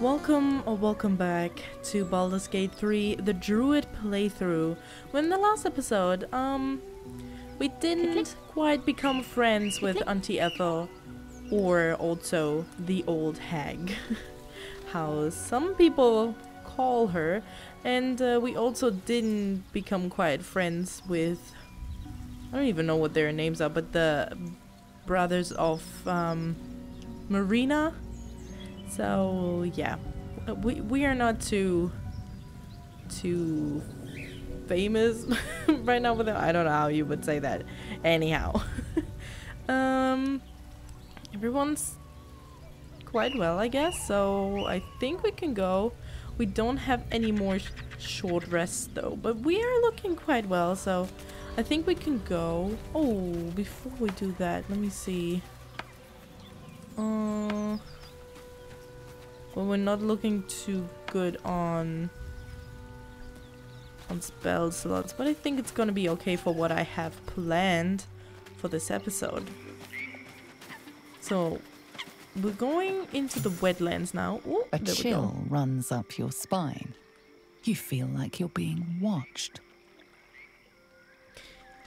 Welcome or welcome back to Baldur's Gate 3, the Druid playthrough. Well, in the last episode, we didn't quite become friends with Auntie Ethel, or also the old hag, how some people call her, and we also didn't become quite friends with, I don't even know what their names are, but the brothers of Marina. So yeah, we are not too famous right now with them. I don't know how you would say that. Anyhow, everyone's quite well, I guess. So I think we can go. We don't have any more short rests though, but we are looking quite well. So I think we can go. Oh, before we do that, let me see. Well, we're not looking too good on spell slots, but I think it's gonna be okay for what I have planned for this episode. So we're going into the wetlands now. Ooh, a chill runs up your spine. You feel like you're being watched.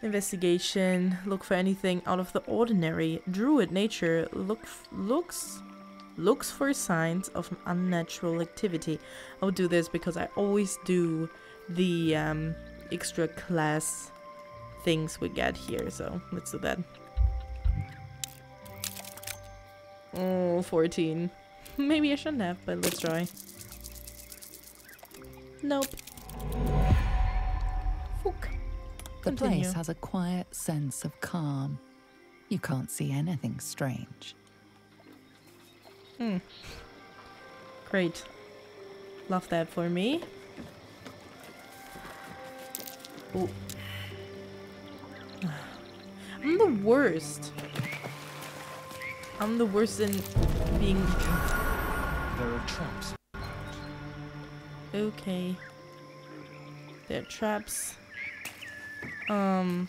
Investigation. Look for anything out of the ordinary. Druid nature looks for signs of unnatural activity. I'll do this because I always do the extra class things we get here, so let's do that. Oh, 14. Maybe I shouldn't have, but let's try. Nope. Fuck. The place has a quiet sense of calm. You can't see anything strange. Great. Love that for me. Ooh. I'm the worst in being... There are traps. Okay. There are traps. I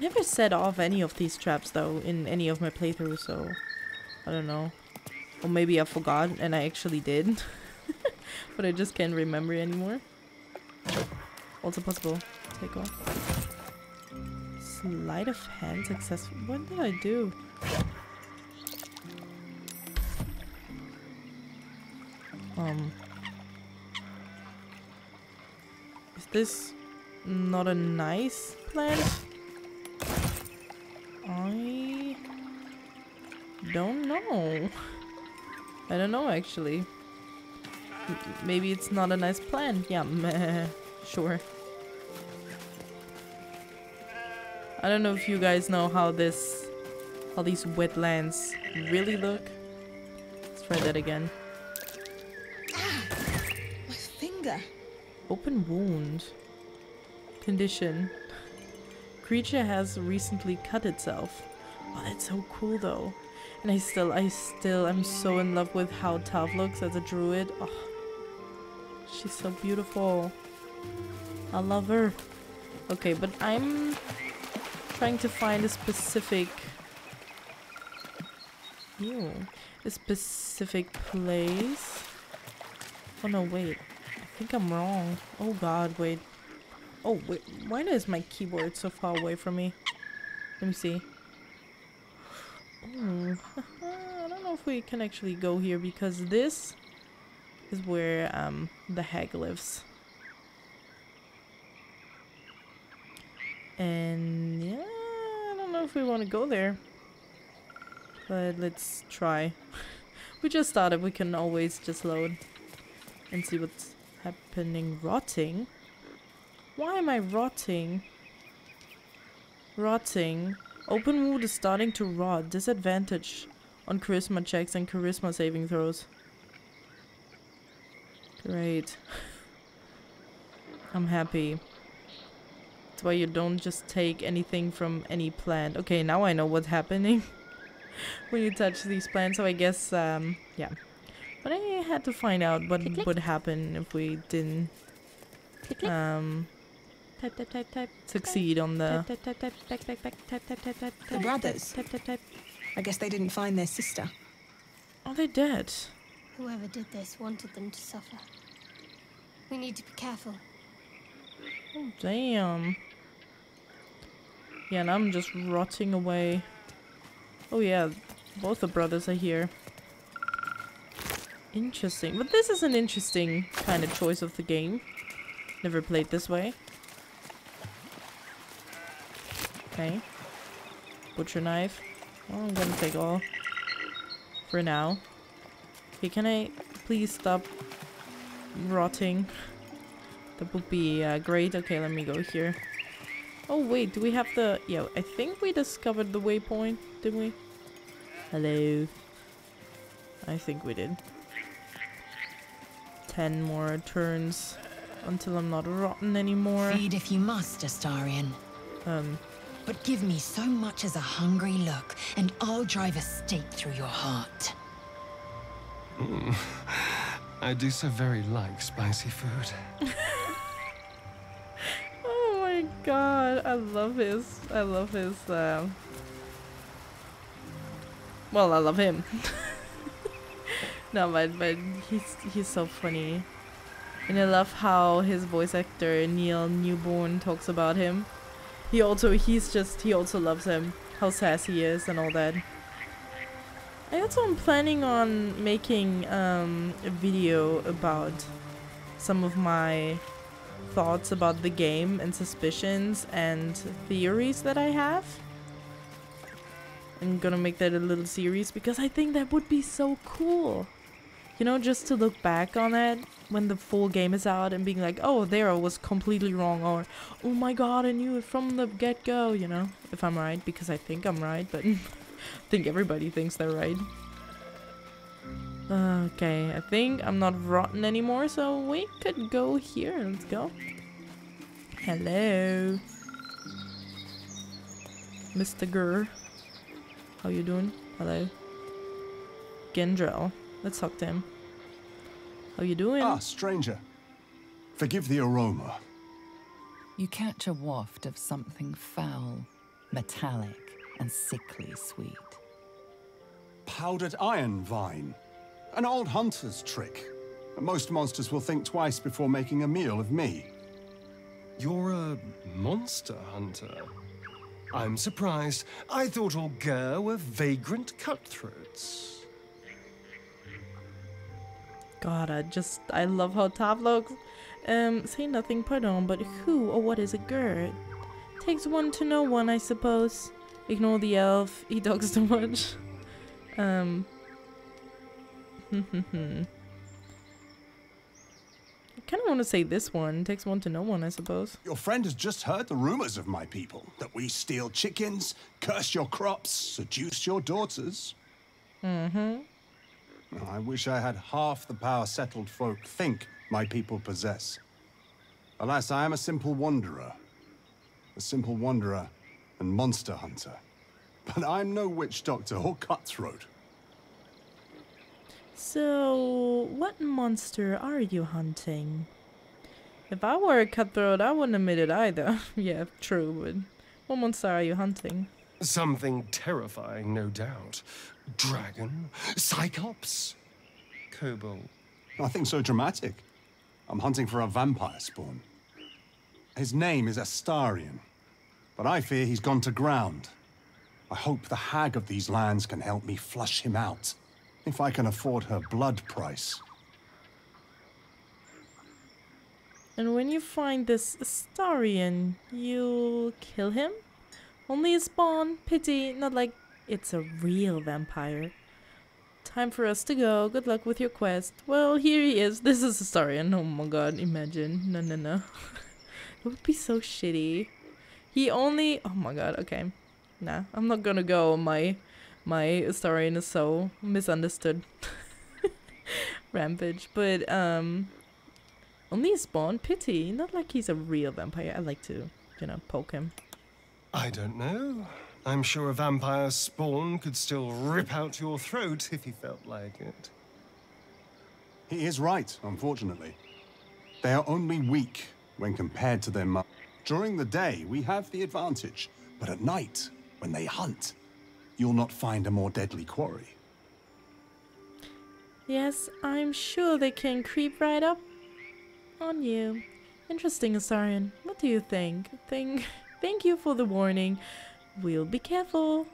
never set off any of these traps though in any of my playthroughs, so I don't know. Or maybe I forgot and I actually did. But I just can't remember anymore. Also possible. Take off. Sleight of hand successful. What did I do? Is this not a nice plant? I don't know. I don't know, actually. Maybe it's not a nice plan. Yeah, meh, sure. I don't know if you guys know how these wetlands really look. Let's try that again. Ah, my finger. Open wound. Condition. Creature has recently cut itself. Oh, that's so cool though. And I'm so in love with how Tav looks as a druid. Oh, she's so beautiful. I love her. Okay, but I'm trying to find a specific place. Oh no, wait. I think I'm wrong. Oh god, wait. Oh wait, why is my keyboard so far away from me? Let me see. Ooh. I don't know if we can actually go here because this is where the hag lives. And yeah, I don't know if we want to go there. But let's try. We just started, we can always just load and see what's happening. Rotting? Why am I rotting? Rotting. Open wound is starting to rot. Disadvantage on charisma checks and charisma saving throws. Great. I'm happy. That's why you don't just take anything from any plant. Okay, now I know what's happening when you touch these plants. So I guess, yeah. But I had to find out what would happen if we didn't... succeed on the brothers. I guess they didn't find their sister. Are they dead? Whoever did this wanted them to suffer. We need to be careful. Oh, damn. Yeah, and I'm just rotting away. Oh yeah, both the brothers are here. Interesting. But this is an interesting kind of choice of the game. Never played this way. Okay. Butcher knife. Oh, I'm gonna take all. For now. Okay, can I please stop rotting? That would be great. Okay, let me go here. Oh wait, do we have the... Yeah, I think we discovered the waypoint, didn't we? Hello. I think we did. 10 more turns until I'm not rotten anymore. Feed if you must, Astarion. But give me so much as a hungry look, and I'll drive a stake through your heart. Mm. I do so very like spicy food. Oh my god, I love his... Well, I love him. No, but he's so funny. And I love how his voice actor Neil Newborn talks about him. He also loves him. How sassy he is and all that. I also am planning on making a video about some of my thoughts about the game and suspicions and theories that I have. I'm gonna make that a little series because I think that would be so cool. You know, just to look back on it when the full game is out and being like, oh, there I was completely wrong, or oh my god, I knew it from the get-go, you know, if I'm right, because I think I'm right, but I think everybody thinks they're right. Okay, I think I'm not rotten anymore, so we could go here. Let's go. Hello. Mr. Gur. How you doing? Hello. Gandrel. Let's talk to him. How you doing? Ah, stranger. Forgive the aroma. You catch a waft of something foul, metallic, and sickly sweet. Powdered iron vine. An old hunter's trick. Most monsters will think twice before making a meal of me. You're a monster hunter. I'm surprised. I thought all Gur were vagrant cutthroats. God, I love how Tav looks. Say nothing, pardon, but who or what is a Gur? Takes one to know one, I suppose. Ignore the elf, he talks too much. I kind of want to say this one. Takes one to know one, I suppose. Your friend has just heard the rumors of my people. That we steal chickens, curse your crops, seduce your daughters. Mm-hmm. I wish I had half the power settled folk think my people possess. Alas, I am a simple wanderer. A simple wanderer and monster hunter. But I'm no witch doctor or cutthroat. So, what monster are you hunting? If I were a cutthroat, I wouldn't admit it either. Yeah, true, but what monster are you hunting? Something terrifying, no doubt. Dragon? Cyclops? Kobold? Nothing so dramatic. I'm hunting for a vampire spawn. His name is Astarion, but I fear he's gone to ground. I hope the hag of these lands can help me flush him out, if I can afford her blood price. And when you find this Astarion, you'll kill him? Only a spawn, pity, not like it's a real vampire. Time for us to go. Good luck with your quest. Well, here he is. This is Astarion. Oh my god, imagine. No, no, no. It would be so shitty. He only... Oh my god, okay. Nah, I'm not gonna go. My Astarion is so misunderstood. Rampage. But, only a spawn, pity. Not like he's a real vampire. I like to, you know, poke him. I don't know. I'm sure a vampire spawn could still rip out your throat if he felt like it. He is right, unfortunately. They are only weak when compared to their mother. During the day, we have the advantage, but at night, when they hunt, you'll not find a more deadly quarry. Yes, I'm sure they can creep right up on you. Interesting, Astarion. What do you think? Thank you for the warning. We'll be careful.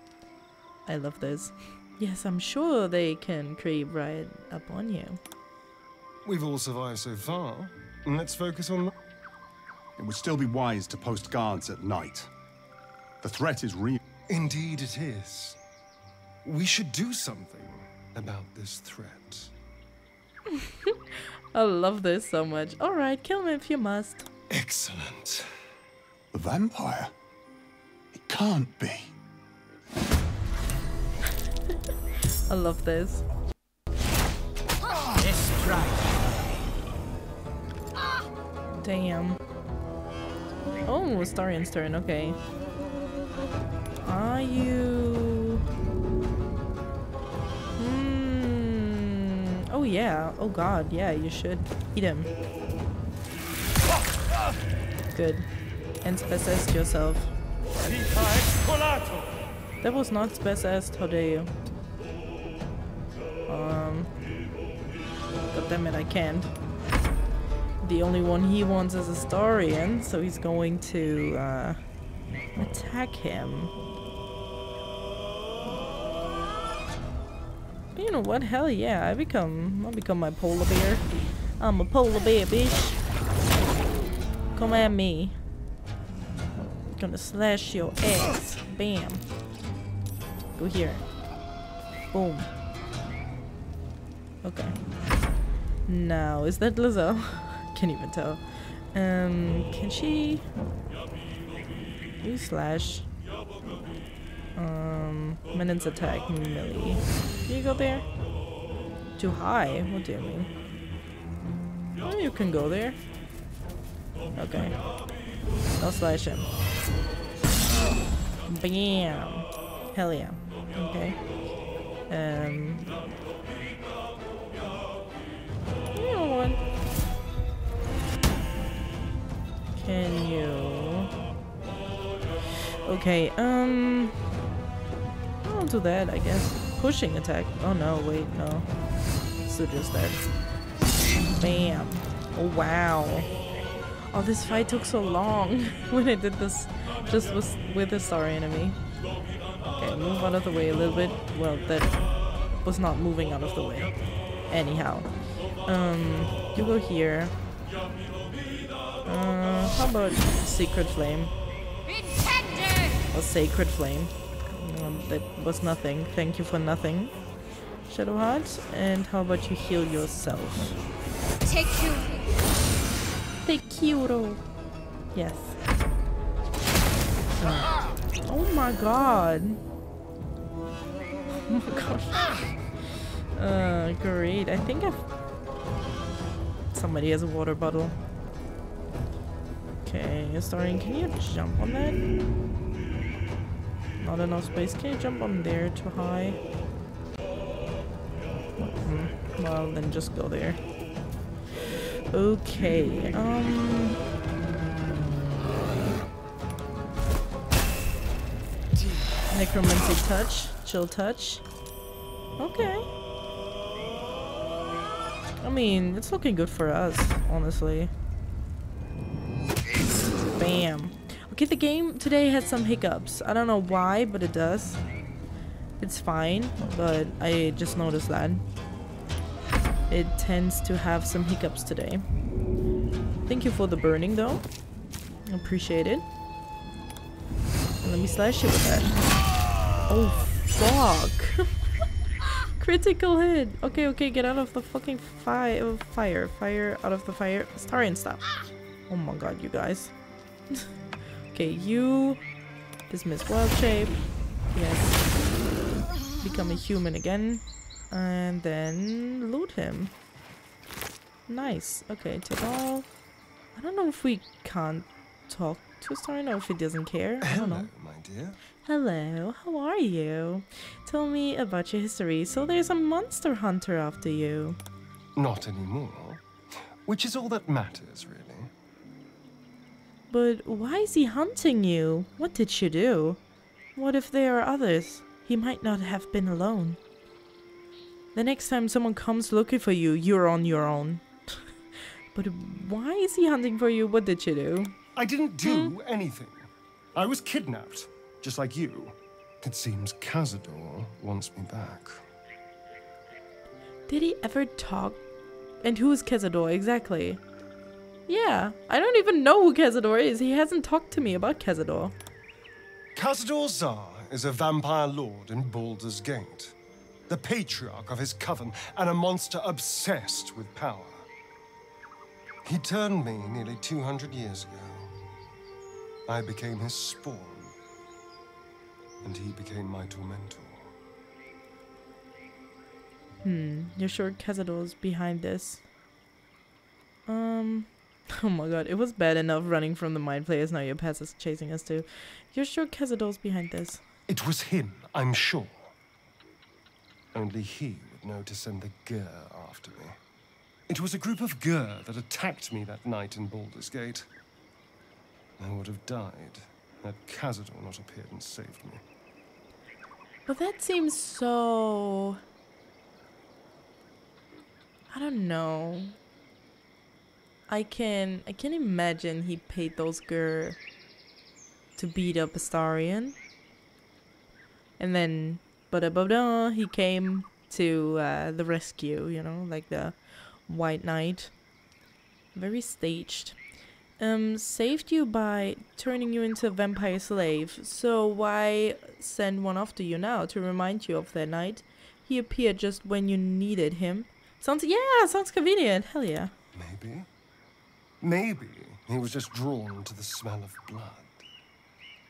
I love this. Yes, I'm sure they can creep right up on you. We've all survived so far. Let's focus on... It would still be wise to post guards at night. The threat is real. Indeed it is. We should do something about this threat. I love this so much. All right, kill him if you must. Excellent. The vampire? It can't be. I love this. Damn. Oh, Astarion's turn, okay. Are you... Oh yeah, oh god, yeah, you should eat him. Good. And spec-assed yourself. That was not spec-assed, how dare you. God damn it, I can't. The only one he wants is Astarion, so he's going to attack him. But you know what? Hell yeah! I'll become my polar bear. I'm a polar bear, bitch. Come at me. I'm gonna slash your ass. Bam. Go here. Boom. Okay. Now, is that Lae'zel? Can't even tell. Can she? You slash. Menace attack melee. Can you go there? Too high? What do you mean? Oh, you can go there. Okay. I'll slash him. Bam! Hell yeah. Okay. You know what? Can you... Okay, I'll do that, I guess. Pushing attack. Oh no, wait, no. So just that. Bam. Oh wow. Oh, this fight took so long when I did this just with a Szarr enemy. Okay, move out of the way a little bit. Well, that was not moving out of the way. Anyhow. You go here. How about Secret Flame? Or Sacred Flame. That was nothing. Thank you for nothing, Shadowheart. And how about you heal yourself? Take Kuro. Yes. Oh my god. Oh my gosh. Great. I think somebody has a water bottle. Okay, Astarion, can you jump on that? Not enough space. Can you jump on there too high? Well, then just go there. Okay, Necromancy touch. Chill touch. Okay. I mean, it's looking good for us, honestly. Bam. Okay, the game today had some hiccups. I don't know why, but it does. It's fine, but I just noticed that. It tends to have some hiccups today. Thank you for the burning, though. Appreciate it. Let me slash you with that. Oh, fuck. Critical hit. Okay, okay, get out of the fucking fire. Fire out of the fire. Astarion, stop. Oh my god, you guys. Okay, you dismiss wild shape. Yes. Become a human again. And then loot him. Nice. Okay, take all. I don't know if we can't talk to Astarion or if he doesn't care. I don't know. Hello, my dear. Hello, how are you? Tell me about your history. So there's a monster hunter after you. Not anymore. Which is all that matters, really. But why is he hunting you? What did you do? What if there are others? He might not have been alone. The next time someone comes looking for you, you're on your own. But why is he hunting for you? What did you do? I didn't do anything. I was kidnapped, just like you. It seems Cazador wants me back. Did he ever talk? And who is Cazador exactly? Yeah, I don't even know who Cazador is. He hasn't talked to me about Cazador. Cazador Szarr is a vampire lord in Baldur's Gate, the patriarch of his coven and a monster obsessed with power. He turned me nearly 200 years ago. I became his spawn, and he became my tormentor. You're sure Cazador's behind this? Oh my god, it was bad enough running from the mind players, now your past is chasing us too. You're sure Cazador's behind this? It was him, I'm sure. Only he would know to send the Gur after me. It was a group of Gur that attacked me that night in Baldur's Gate. I would have died had Cazador not appeared and saved me. But that seems so... I don't know. I can imagine he paid those Gur to beat up Astarion. And then, ba-da-ba-da, he came to the rescue, you know, like the... White Knight. Very staged. Saved you by turning you into a vampire slave. So why send one after you now to remind you of that night? He appeared just when you needed him. Sounds convenient. Hell yeah. Maybe he was just drawn to the smell of blood.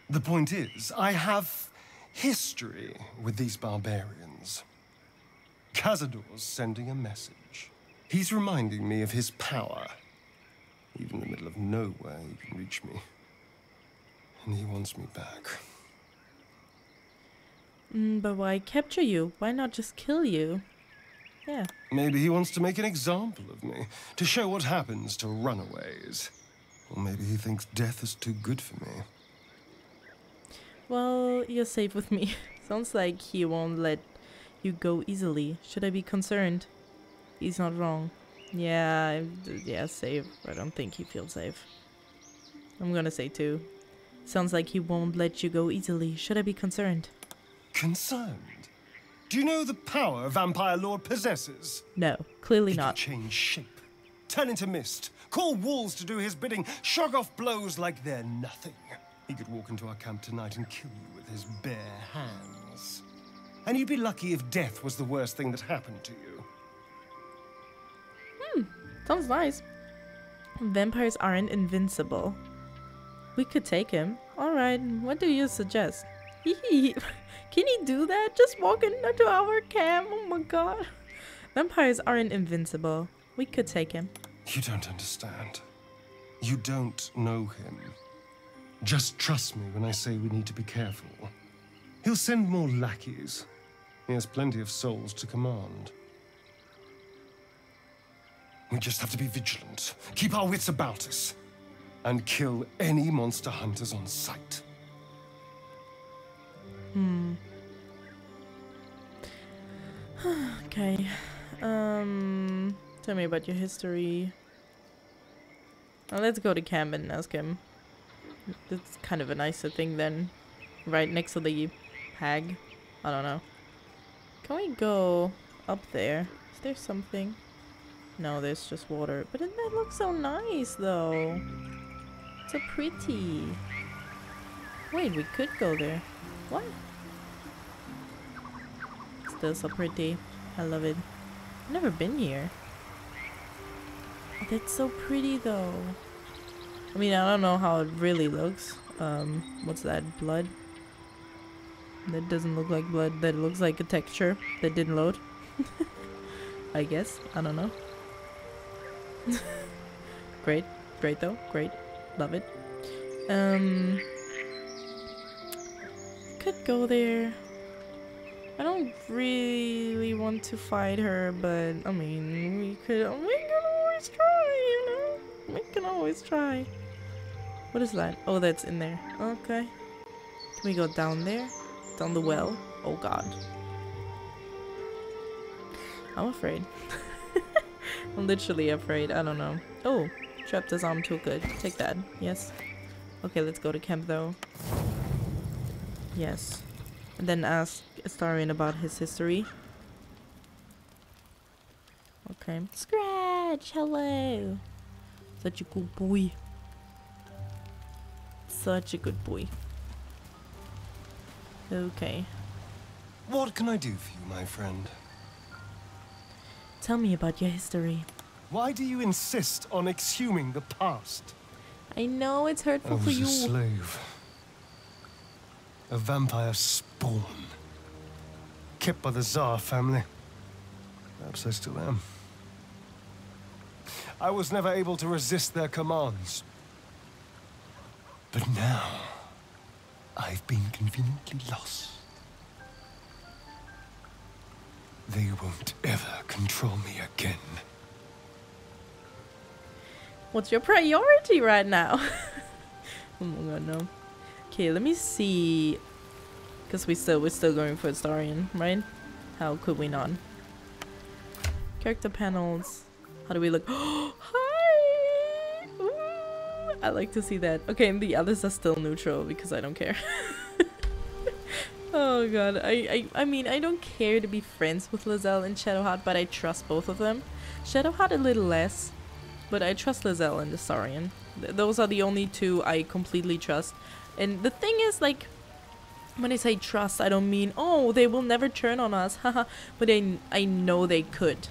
The point is, I have history with these barbarians. Cazador's sending a message. He's reminding me of his power. Even in the middle of nowhere, he can reach me. And he wants me back. But why capture you? Why not just kill you? Yeah. Maybe he wants to make an example of me, to show what happens to runaways. Or maybe he thinks death is too good for me. Well, you're safe with me. Sounds like he won't let you go easily. Should I be concerned? He's not wrong. Yeah, safe. I don't think he feels safe. I'm gonna say too. Sounds like he won't let you go easily. Should I be concerned? Concerned? Do you know the power Vampire Lord possesses? No, clearly not. He can change shape, turn into mist, call wolves to do his bidding, shrug off blows like they're nothing. He could walk into our camp tonight and kill you with his bare hands. And you'd be lucky if death was the worst thing that happened to you. Sounds nice. Vampires aren't invincible. We could take him. Alright, what do you suggest? Can he do that? Just walk into our camp? Oh my god. Vampires aren't invincible. We could take him. You don't understand. You don't know him. Just trust me when I say we need to be careful. He'll send more lackeys. He has plenty of souls to command. We just have to be vigilant, keep our wits about us, and kill any monster hunters on sight. Okay. Tell me about your history. Well, let's go to camp and ask him. It's kind of a nicer thing than right next to the hag. I don't know. Can we go up there? Is there something? No, there's just water. But doesn't that look so nice, though? So pretty. Wait, we could go there. What? Still so pretty. I love it. I've never been here. That's so pretty, though. I mean, I don't know how it really looks. What's that? Blood? That doesn't look like blood. That looks like a texture that didn't load. I guess. I don't know. Great though, great, love it. Could go there. I don't really want to fight her, but I mean, we can always try, you know. We can always try. What is that? Oh, that's in there. Okay. Can we go down there? Down the well? Oh god. I'm afraid. I'm literally afraid. I don't know. Oh, trapped his arm too good. Take that. Yes. Okay, let's go to camp though. Yes. And then ask Astarion about his history. Okay. Scratch! Hello! Such a good boy. Such a good boy. Okay. What can I do for you, my friend? Tell me about your history. Why do you insist on exhuming the past? I know it's hurtful for you. I was a slave. A vampire spawn. Kept by the Szarr family. Perhaps I still am. I was never able to resist their commands. But now, I've been conveniently lost. They won't ever control me again. What's your priority right now? Oh my god, no. Okay, let me see. Because we're still going for Astarion, right? How could we not? Character panels. How do we look? Hi! Ooh, I like to see that. Okay, and the others are still neutral because I don't care. Oh god, I mean, I don't care to be friends with Lae'zel and Shadowheart, but I trust both of them. Shadowheart a little less, but I trust Lae'zel and Astarion. Those are the only two I completely trust. And the thing is, like, when I say trust, I don't mean, oh, they will never turn on us, haha, but I know they could.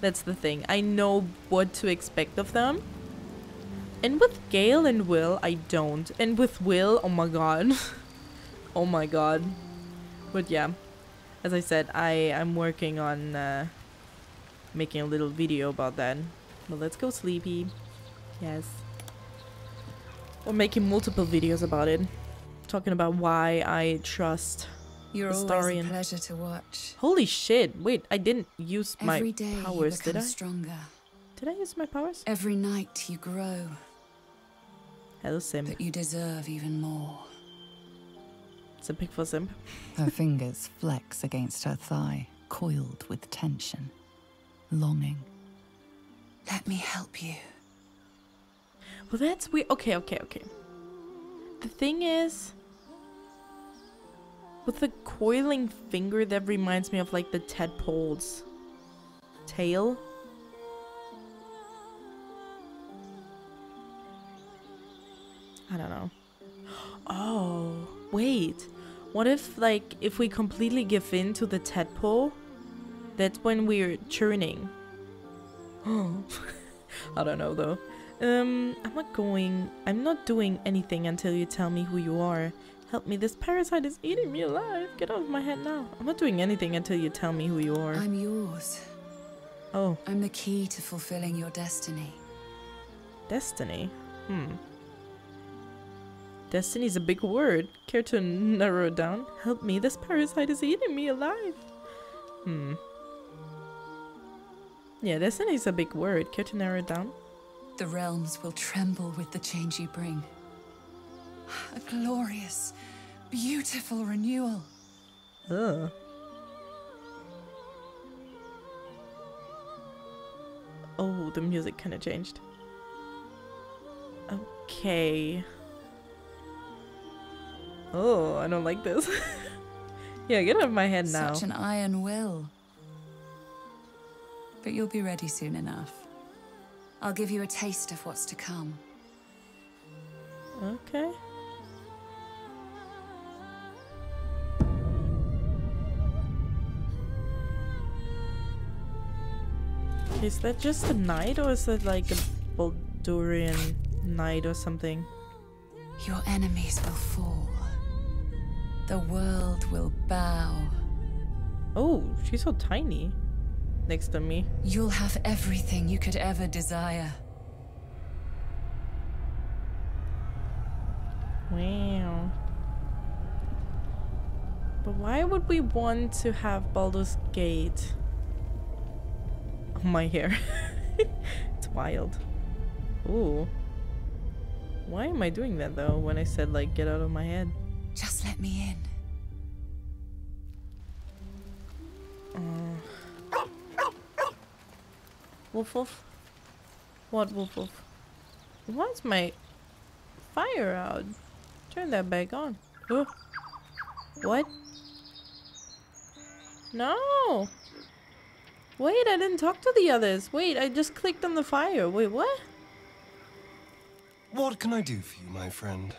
That's the thing. I know what to expect of them. And with Gale and Will, I don't. And with Will, oh my god. Oh my god. But yeah, as I said, I'm working on making a little video about that. But let's go sleepy. Yes. Or making multiple videos about it. Talking about why I trust Astarion. Always a pleasure to watch. Holy shit. Wait, I didn't use my powers, did I? Stronger. Did I use my powers? Every night you grow. Hello, Sim. But you deserve even more. It's a pick for Simp. Her fingers flex against her thigh, coiled with tension, longing. Let me help you. Well, that's weird. Okay, okay, okay. The thing is, with the coiling finger, that reminds me of like the tadpole's tail. I don't know. Oh. Wait, what if, like, if we completely give in to the tadpole, that's when we're churning? Oh, I don't know though. I'm not doing anything until you tell me who you are. Help me, this parasite is eating me alive. Get out of my head now. I'm not doing anything until you tell me who you are. I'm yours. Oh. I'm the key to fulfilling your destiny. Destiny? Hmm. Destiny is a big word. Care to narrow it down? Help me, this parasite is eating me alive. Hmm. Yeah, destiny is a big word. Care to narrow it down? The realms will tremble with the change you bring. A glorious, beautiful renewal. Ugh. Oh, the music kind of changed. Okay. Oh, I don't like this. Yeah, get out of my head now. Such an iron will. But you'll be ready soon enough. I'll give you a taste of what's to come. Okay. Is that just a knight, or is that like a Baldurian knight or something? Your enemies will fall. The world will bow. Oh, she's so tiny next to me. You'll have everything you could ever desire. Wow. But why would we want to have Baldur's Gate? Oh, my hair. It's wild. Ooh. Why am I doing that though when I said, like, get out of my head? Just let me in. Woof woof. What woof woof? Why is my fire out? Turn that back on. Ooh. What? No! Wait, I didn't talk to the others. Wait, I just clicked on the fire. Wait, what? What can I do for you, my friend?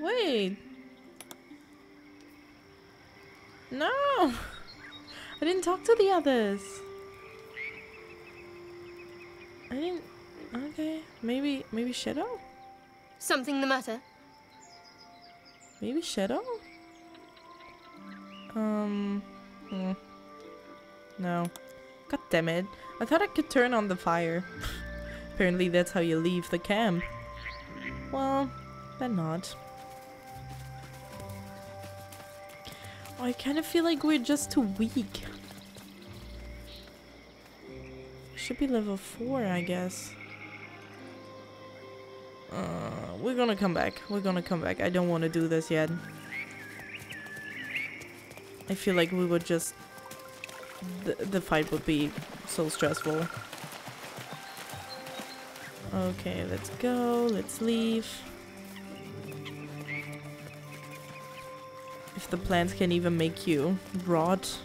Wait. No! I didn't talk to the others. I didn't... Okay. Maybe Shadow? Something the matter? Maybe Shadow? No. God damn it. I thought I could turn on the fire. Apparently that's how you leave the camp. Well, they're not. Oh, I kind of feel like we're just too weak. Should be level 4, I guess. We're gonna come back. We're gonna come back. I don't want to do this yet. I feel like we would just... The fight would be so stressful. Okay, let's go. Let's leave. If the plants can even make you rot,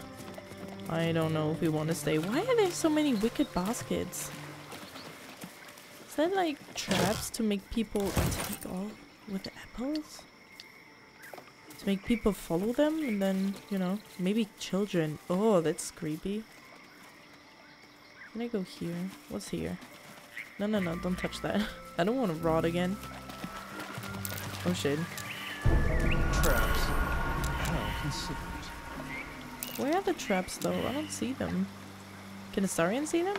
I don't know if we want to stay. Why are there so many wicked baskets? Is that like traps to make people take off with the apples? To make people follow them and then, you know, maybe children. Oh, that's creepy. Can I go here? What's here? No, no, no, don't touch that. I don't want to rot again. Oh shit. Traps. How considerate. Where are the traps though? I don't see them. Can Astarion see them?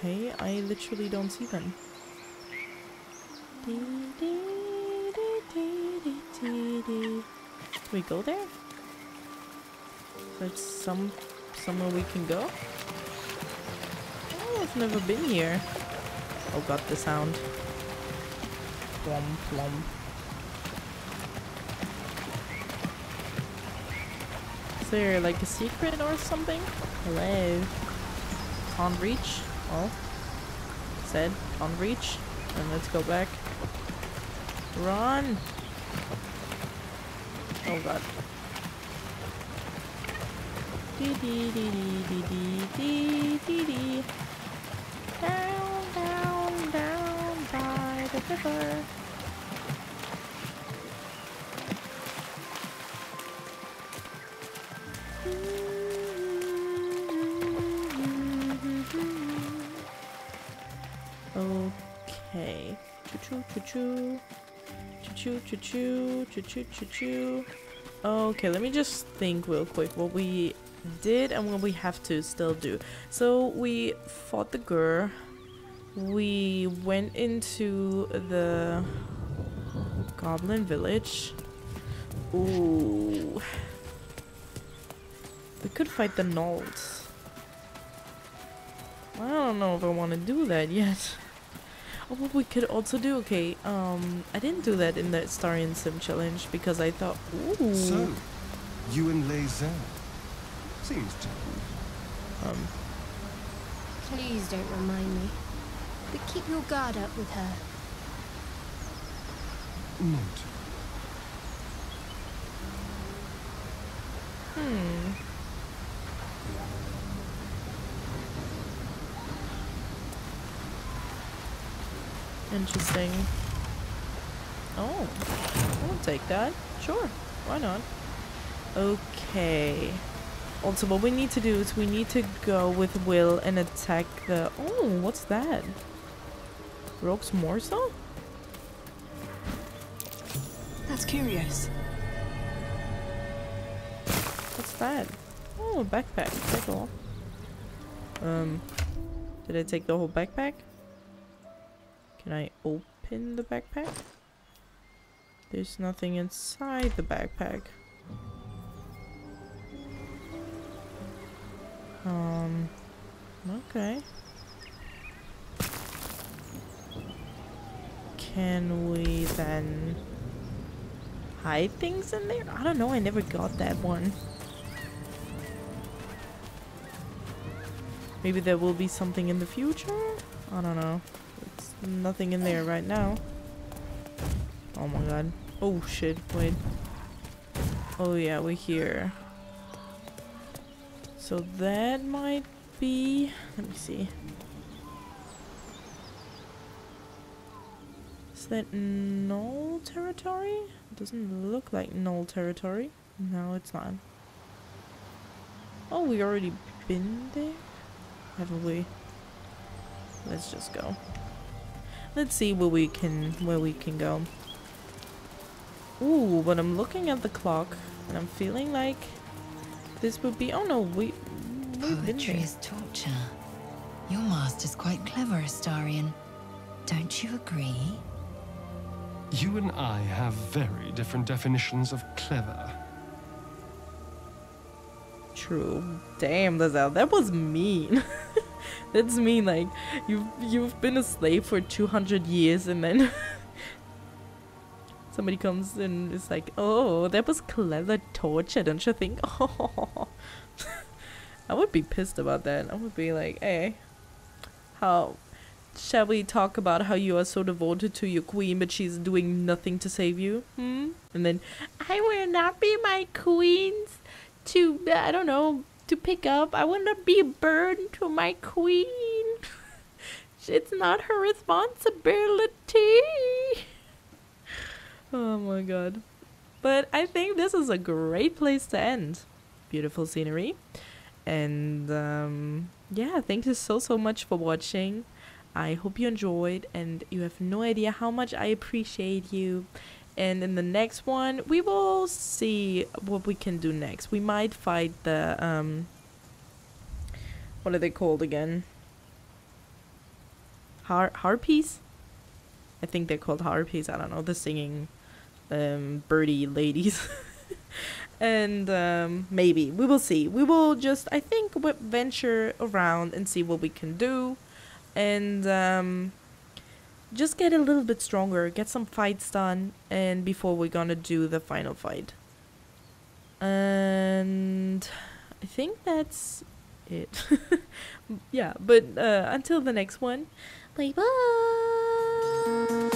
Okay, I literally don't see them. Can we go there? There's somewhere we can go? Oh, I've never been here. Oh god, the sound. Plum plum. Is there like a secret or something? Hello. Can't reach. Oh. Said can't reach. And let's go back. Run! Oh god. Down, down, down by the river. Okay. Choo choo choo. Choo choo choo choo choo choo choo. Okay, let me just think real quick what we did and what we have to still do. So we fought the Gur. We went into the goblin village. Ooh, we could fight the Nolds. I don't know if I want to do that yet. Oh, what we could also do, okay, I didn't do that in the Astarion Sim Challenge because I thought, ooh. So, you and Lae'zel. Seems to. Please don't remind me, but keep your guard up with her. Note. Interesting. Oh, I'll take that. Sure, why not? Okay. Also, what we need to do is we need to go with Will and attack the... Oh, what's that? Rogue's morsel? That's curious. What's that? Oh, a backpack. That's all. Did I take the whole backpack? Can I open the backpack? There's nothing inside the backpack. Okay. Can we then... hide things in there? I don't know, I never got that one. Maybe there will be something in the future? I don't know. It's nothing in there right now. Oh my god. Oh shit, wait. Oh yeah, we're here. So that might be... Let me see. Is that null territory? It doesn't look like null territory. No, it's not. Oh, we already been there? Haven't we? Let's just go. Let's see where we can go. Ooh, but I'm looking at the clock and I'm feeling like this would be... Oh no, we've been here. Poetry is torture. Your master's quite clever, Astarion. Don't you agree? You and I have very different definitions of clever. True. Damn, Lae'zel, that was mean. That's mean, like, you've been a slave for 200 years and then somebody comes and is like, oh, that was clever torture, don't you think? Oh. I would be pissed about that. I would be like, hey, how shall we talk about how you are so devoted to your queen but she's doing nothing to save you? Hmm? And then, I will not be my queen's to, I don't know, to pick up. I will not be a burden to my queen. It's not her responsibility. Oh my god. But I think this is a great place to end. Beautiful scenery. And yeah, thank you so much for watching. I hope you enjoyed, and you have no idea how much I appreciate you. And in the next one, we will see what we can do next. We might fight the, what are they called again? Harpies? I think they're called harpies. I don't know. The singing birdie ladies. And maybe. We will see. We will just, I think, venture around and see what we can do. And... just get a little bit stronger, get some fights done, and before we're gonna do the final fight. And I think that's it. Yeah, but until the next one, bye bye.